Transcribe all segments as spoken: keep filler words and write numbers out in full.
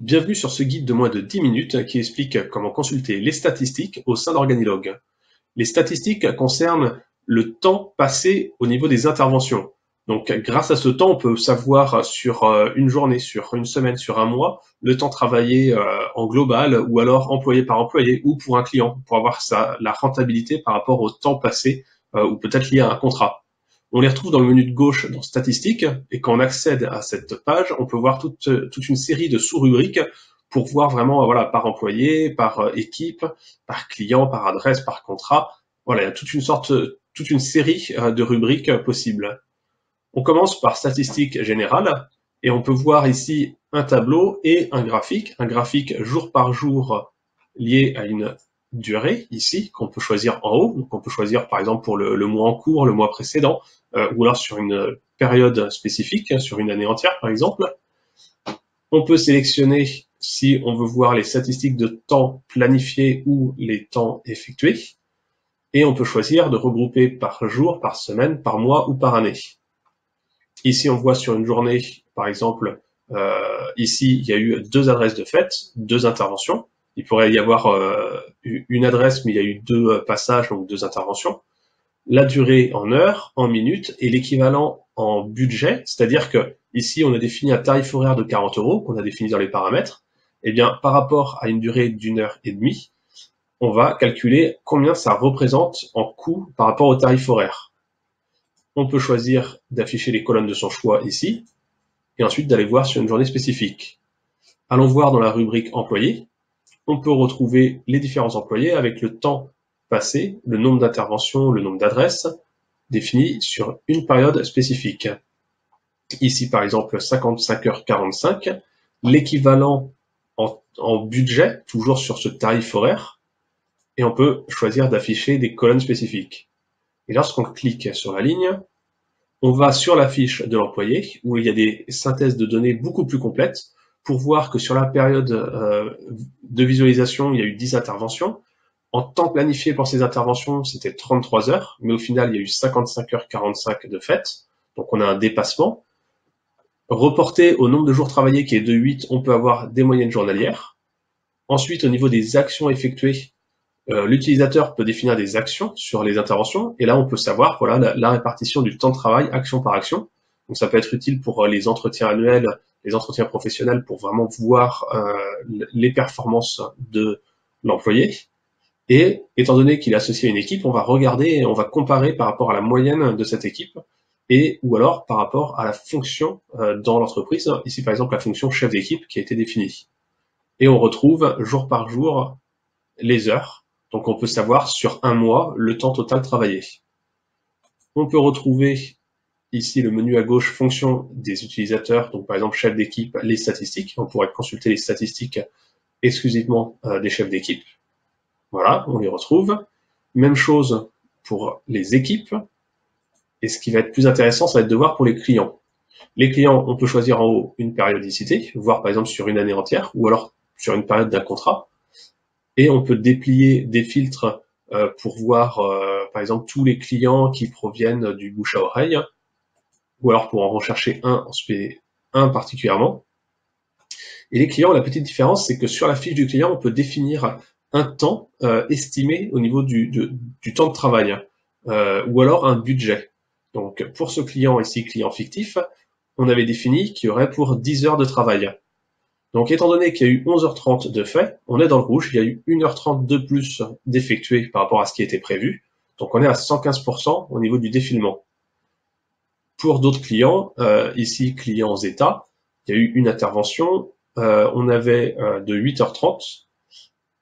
Bienvenue sur ce guide de moins de dix minutes qui explique comment consulter les statistiques au sein d'Organilog. Les statistiques concernent le temps passé au niveau des interventions. Donc grâce à ce temps, on peut savoir sur une journée, sur une semaine, sur un mois, le temps travaillé en global ou alors employé par employé ou pour un client, pour avoir sa, la rentabilité par rapport au temps passé ou peut-être lié à un contrat. On les retrouve dans le menu de gauche dans Statistiques, et quand on accède à cette page, on peut voir toute, toute une série de sous-rubriques pour voir vraiment, voilà, par employé, par équipe, par client, par adresse, par contrat. Voilà, il y a toute une sorte, toute une série de rubriques possibles. On commence par Statistiques générales, et on peut voir ici un tableau et un graphique, un graphique jour par jour lié à une durée ici qu'on peut choisir en haut, donc on peut choisir par exemple pour le, le mois en cours, le mois précédent, euh, ou alors sur une période spécifique, sur une année entière par exemple. On peut sélectionner si on veut voir les statistiques de temps planifiés ou les temps effectués, et on peut choisir de regrouper par jour, par semaine, par mois ou par année. Ici on voit sur une journée, par exemple, euh, ici il y a eu deux adresses de fête, deux interventions. Il pourrait y avoir euh, une adresse, mais il y a eu deux passages, donc deux interventions. La durée en heures, en minutes, et l'équivalent en budget, c'est-à-dire que ici on a défini un tarif horaire de quarante euros qu'on a défini dans les paramètres. Et bien par rapport à une durée d'une heure et demie, on va calculer combien ça représente en coût par rapport au tarif horaire. On peut choisir d'afficher les colonnes de son choix ici, et ensuite d'aller voir sur une journée spécifique. Allons voir dans la rubrique employés. On peut retrouver les différents employés avec le temps passé, le nombre d'interventions, le nombre d'adresses définis sur une période spécifique. Ici, par exemple, cinquante-cinq heures quarante-cinq, l'équivalent en, en budget, toujours sur ce tarif horaire, et on peut choisir d'afficher des colonnes spécifiques. Et lorsqu'on clique sur la ligne, on va sur la fiche de l'employé, où il y a des synthèses de données beaucoup plus complètes, pour voir que sur la période euh, de visualisation, il y a eu dix interventions. En temps planifié pour ces interventions, c'était trente-trois heures, mais au final, il y a eu cinquante-cinq heures quarante-cinq de fête, donc on a un dépassement. Reporté au nombre de jours travaillés, qui est de huit, on peut avoir des moyennes journalières. Ensuite, au niveau des actions effectuées, euh, l'utilisateur peut définir des actions sur les interventions, et là, on peut savoir voilà la, la répartition du temps de travail action par action. Donc ça peut être utile pour euh, les entretiens annuels, les entretiens professionnels pour vraiment voir euh, les performances de l'employé. Et étant donné qu'il est associé à une équipe, on va regarder et on va comparer par rapport à la moyenne de cette équipe et ou alors par rapport à la fonction euh, dans l'entreprise. Ici, par exemple, la fonction chef d'équipe qui a été définie. Et on retrouve jour par jour les heures. Donc, on peut savoir sur un mois le temps total travaillé. On peut retrouver ici, le menu à gauche, fonction des utilisateurs, donc par exemple chef d'équipe, les statistiques. On pourrait consulter les statistiques exclusivement euh, des chefs d'équipe. Voilà, on les retrouve. Même chose pour les équipes. Et ce qui va être plus intéressant, ça va être de voir pour les clients. Les clients, on peut choisir en haut une périodicité, voir par exemple sur une année entière, ou alors sur une période d'un contrat. Et on peut déplier des filtres euh, pour voir euh, par exemple tous les clients qui proviennent du bouche à oreille, ou alors pour en rechercher un, un particulièrement. Et les clients, la petite différence, c'est que sur la fiche du client, on peut définir un temps euh, estimé au niveau du, du, du temps de travail, euh, ou alors un budget. Donc pour ce client ici, client fictif, on avait défini qu'il y aurait pour dix heures de travail. Donc étant donné qu'il y a eu onze heures trente de fait, on est dans le rouge, il y a eu une heure trente de plus d'effectué par rapport à ce qui était prévu, donc on est à cent quinze pour cent au niveau du défilement. Pour d'autres clients, euh, ici clients État, il y a eu une intervention, euh, on avait euh, de huit heures trente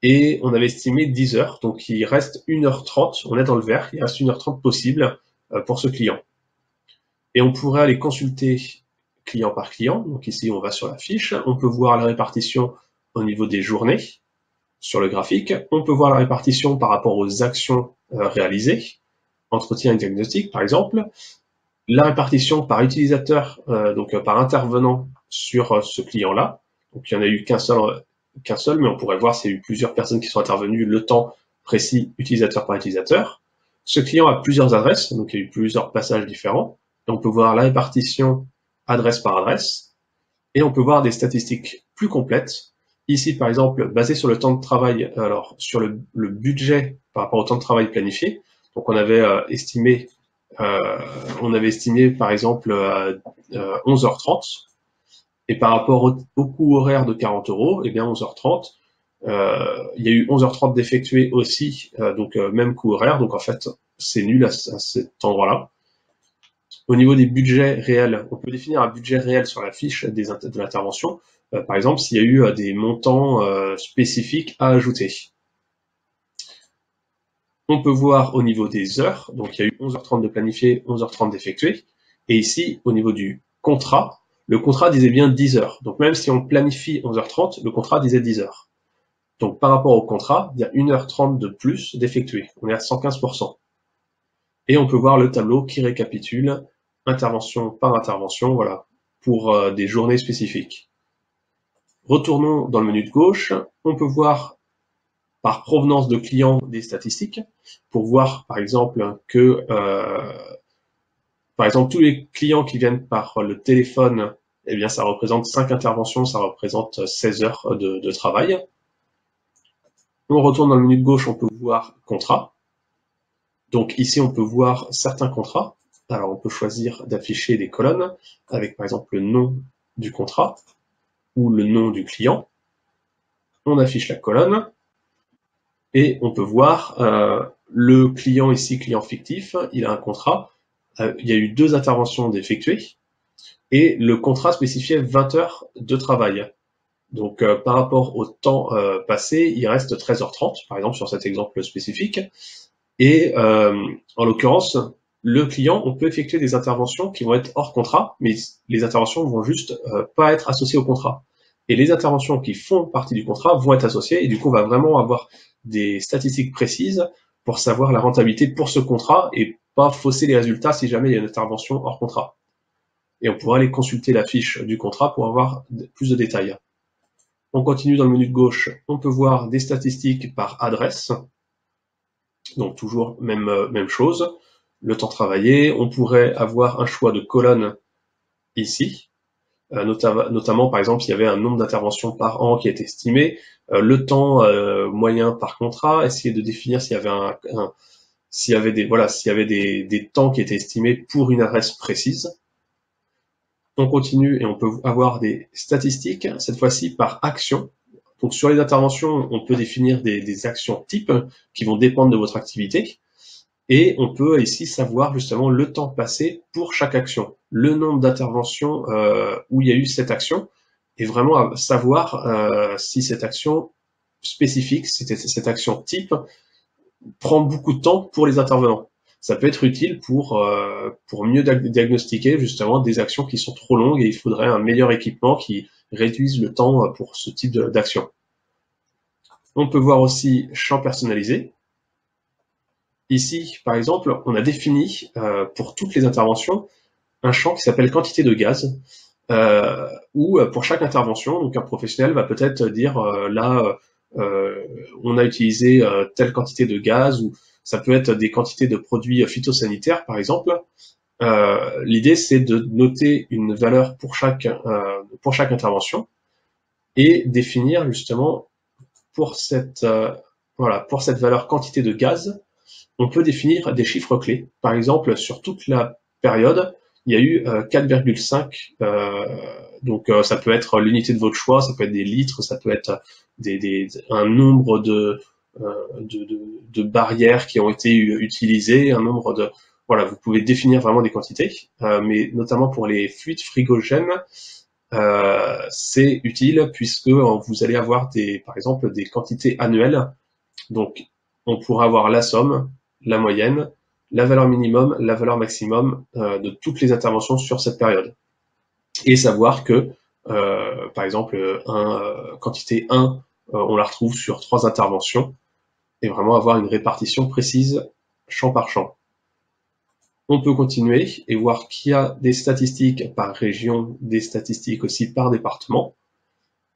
et on avait estimé dix heures, donc il reste une heure trente, on est dans le vert, il reste une heure trente possible euh, pour ce client. Et on pourrait aller consulter client par client, donc ici on va sur la fiche, on peut voir la répartition au niveau des journées sur le graphique, on peut voir la répartition par rapport aux actions euh, réalisées, entretien et diagnostic par exemple, la répartition par utilisateur, euh, donc euh, par intervenant sur euh, ce client-là. Donc il n'y en a eu qu'un seul, euh, qu'un seul, mais on pourrait voir s'il y a eu plusieurs personnes qui sont intervenues, le temps précis utilisateur par utilisateur. Ce client a plusieurs adresses, donc il y a eu plusieurs passages différents. Donc on peut voir la répartition adresse par adresse. et on peut voir des statistiques plus complètes. Ici, par exemple, basé sur le temps de travail, alors sur le, le budget par rapport au temps de travail planifié. Donc, on avait euh, estimé, euh, on avait estimé, par exemple, à euh, onze heures trente. Et par rapport au, au coût horaire de quarante euros, eh bien onze heures trente. Euh, il y a eu onze heures trente d'effectués aussi, euh, donc euh, même coût horaire. Donc, en fait, c'est nul à, à cet endroit-là. Au niveau des budgets réels, on peut définir un budget réel sur la fiche des, de l'intervention. Euh, par exemple, s'il y a eu euh, des montants euh, spécifiques à ajouter. On peut voir au niveau des heures, donc il y a eu onze heures trente de planifié, onze heures trente d'effectué. Et ici, au niveau du contrat, le contrat disait bien dix heures. Donc même si on planifie onze heures trente, le contrat disait dix heures. Donc par rapport au contrat, il y a une heure trente de plus d'effectué. On est à cent quinze pour cent. Et on peut voir le tableau qui récapitule intervention par intervention, voilà, pour euh, des journées spécifiques. Retournons dans le menu de gauche, on peut voir par provenance de clients des statistiques, pour voir par exemple que euh, par exemple tous les clients qui viennent par le téléphone, eh bien ça représente cinq interventions, ça représente seize heures de, de travail. On retourne dans le menu de gauche, on peut voir contrat. Donc ici on peut voir certains contrats, alors on peut choisir d'afficher des colonnes avec par exemple le nom du contrat, ou le nom du client, on affiche la colonne, et on peut voir euh, le client ici, client fictif, il a un contrat, euh, il y a eu deux interventions d'effectuer, et le contrat spécifiait vingt heures de travail. Donc euh, par rapport au temps euh, passé, il reste treize heures trente, par exemple sur cet exemple spécifique, et euh, en l'occurrence, le client, on peut effectuer des interventions qui vont être hors contrat, mais les interventions vont juste euh, pas être associées au contrat. Et les interventions qui font partie du contrat vont être associées, et du coup, on va vraiment avoir des statistiques précises pour savoir la rentabilité pour ce contrat et pas fausser les résultats si jamais il y a une intervention hors contrat. Et on pourra aller consulter la fiche du contrat pour avoir plus de détails. On continue dans le menu de gauche, on peut voir des statistiques par adresse. Donc toujours même, euh, même chose. Le temps travaillé, on pourrait avoir un choix de colonne ici, euh, notam notamment par exemple s'il y avait un nombre d'interventions par an qui est estimé, euh, le temps euh, moyen par contrat, essayer de définir s'il y avait un, un s'il y avait des voilà s'il y avait des, des temps qui étaient estimés pour une adresse précise. On continue et on peut avoir des statistiques, cette fois-ci par action. Donc sur les interventions, on peut définir des, des actions types qui vont dépendre de votre activité. Et on peut ici savoir justement le temps passé pour chaque action, le nombre d'interventions euh, où il y a eu cette action, et vraiment savoir euh, si cette action spécifique, si cette action type, prend beaucoup de temps pour les intervenants. Ça peut être utile pour, euh, pour mieux diagnostiquer justement des actions qui sont trop longues, et il faudrait un meilleur équipement qui réduise le temps pour ce type d'action. On peut voir aussi champ personnalisé. Ici, par exemple, on a défini euh, pour toutes les interventions un champ qui s'appelle quantité de gaz, euh, où pour chaque intervention, donc un professionnel va peut-être dire euh, là, euh, on a utilisé euh, telle quantité de gaz, ou ça peut être des quantités de produits phytosanitaires, par exemple. Euh, L'idée, c'est de noter une valeur pour chaque euh, pour chaque intervention et définir justement pour cette euh, voilà pour cette valeur quantité de gaz. On peut définir des chiffres clés. Par exemple, sur toute la période, il y a eu euh, quatre virgule cinq. Euh, donc, euh, ça peut être l'unité de votre choix, ça peut être des litres, ça peut être des, des, un nombre de, euh, de, de, de barrières qui ont été utilisées, un nombre de... Voilà, vous pouvez définir vraiment des quantités, euh, mais notamment pour les fuites frigogènes, euh, c'est utile puisque vous allez avoir, des, par exemple, des quantités annuelles. Donc, on pourra avoir la somme, la moyenne, la valeur minimum, la valeur maximum euh, de toutes les interventions sur cette période. Et savoir que, euh, par exemple, un, euh, quantité un, euh, on la retrouve sur trois interventions, et vraiment avoir une répartition précise, champ par champ. On peut continuer et voir qu'il y a des statistiques par région, des statistiques aussi par département.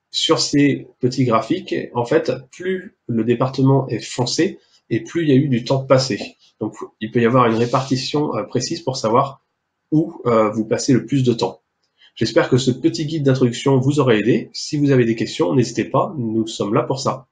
Sur ces petits graphiques, en fait, plus le département est foncé et plus il y a eu du temps passé. Donc, il peut y avoir une répartition précise pour savoir où euh, vous passez le plus de temps. J'espère que ce petit guide d'introduction vous aura aidé. Si vous avez des questions, n'hésitez pas, nous sommes là pour ça.